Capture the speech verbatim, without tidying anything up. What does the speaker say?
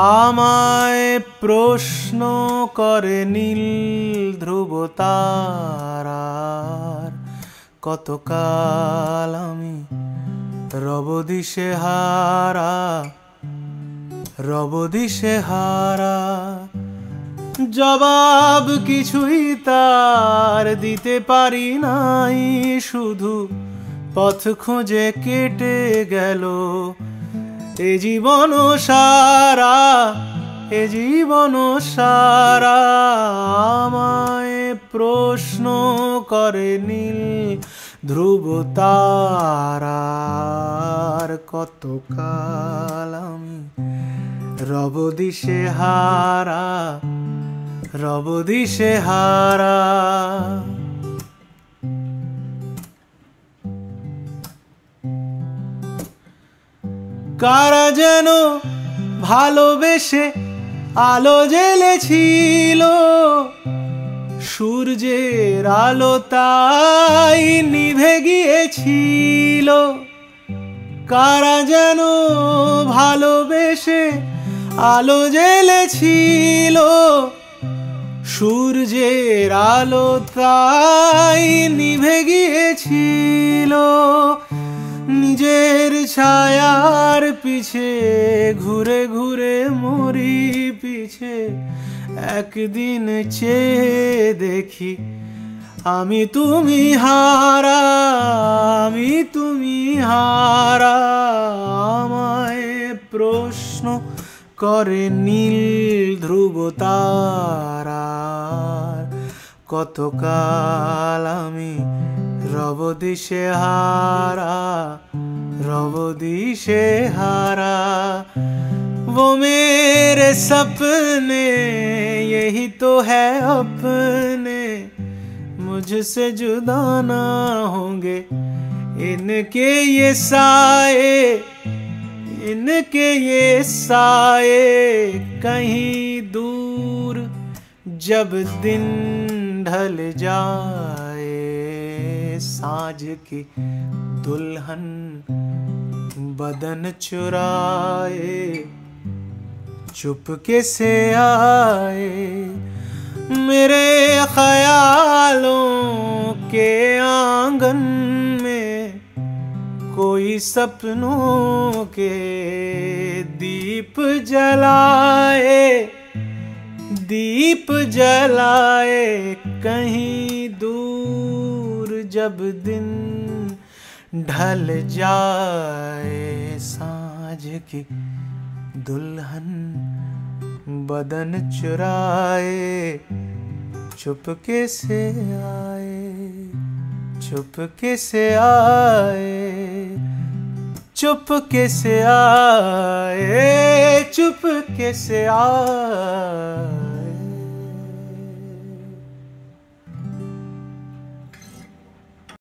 आमाय प्रश्नो करे नील ध्रुवतारार कतकाल आमी रब दिशेहारा रब दिशेहारा जवाब किछुई तार दिते पारी नाई शुधु पथ खोजे केटे गेलो ए जीवन सारा ए जीवन सारा आमाय प्रश्न करे नील ध्रुवतारार कतकाल आमी रब दिशेहारा रब दिशेहारा कारा जेन भालोबेशे आलो जेलेछिलो सूर्येर आलो ताई निभे गियेछिलो कारा जेन भालोबेशे आलो जेलेछिलो सूर्येर आलो ताई निभे गियेछिलो निजेर छायार पीछे घुरे घुरे मोरी पीछे एक दिन चे देखी आमी तुमी हारा आमी तुमी हारा आमाय प्रश्न करे नील ध्रुवतारार कतकाल आमी रब दिशेहारा रब दिशेहारा वो मेरे सपने यही तो है अपने मुझसे जुदा ना होंगे इनके ये साए इनके ये साए कहीं दूर जब दिन ढल जाए सांझ की दुल्हन बदन चुराए चुपके से आए मेरे ख्यालों के आंगन में कोई सपनों के दीप जलाए दीप जलाए कहीं दूर जब दिन ढल जाए सांझ की दुल्हन बदन चुराए चुपके से आए चुपके से आए चुपके से आए चुपके से आए।